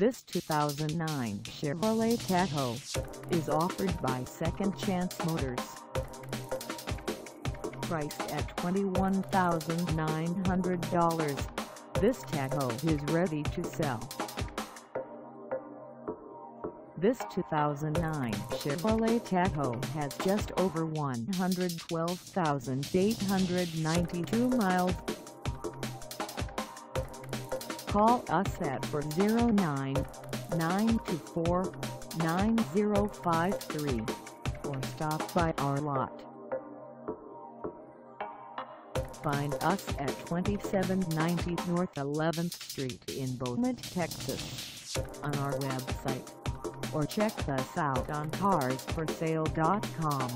This 2009 Chevrolet Tahoe is offered by Second Chance Motors. Priced at $21,900, this Tahoe is ready to sell. This 2009 Chevrolet Tahoe has just over 112,892 miles. Call us at 409-924-9053 or stop by our lot. Find us at 2790 North 11th Street in Beaumont, Texas, on our website, or check us out on carsforsale.com.